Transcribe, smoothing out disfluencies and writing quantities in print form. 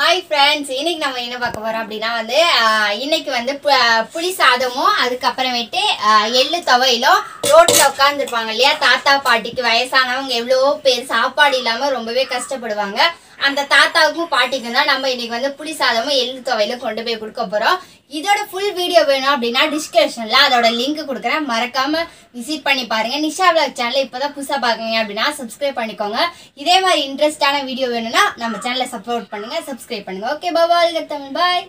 Hi friends, today we are going to talk about puli sadamum, adukaparamete ellu thavailo road la ukkandirupanga illaya tata paattikku vayasanavanga evlo per saapadu illama rombave kashtapaduvanga and தாத்தாவுக்கும் பாட்டிக்கு தான் நம்ம இன்னைக்கு வந்து புளி சாதமும் எள்ளு துவையில கொண்டு போய் கொடுக்க போறோம் இதோட ফুল வீடியோ வேணும் அப்படினா டிஸ்கிரிப்ஷன்ல அதோட லிங்க் கொடுக்கிறேன் மறக்காம விசிட் பண்ணி பாருங்க நிஷா vlog சேனலை இப்பதான் புதுசா பார்க்கறீங்க அப்படினா subscribe பண்ணிக்கோங்க இதே மாதிரி இன்ட்ரஸ்டான வீடியோ வேணும்னா நம்ம சேனலை சப்போர்ட் பண்ணுங்க subscribe பண்ணுங்க ஓகே பாய்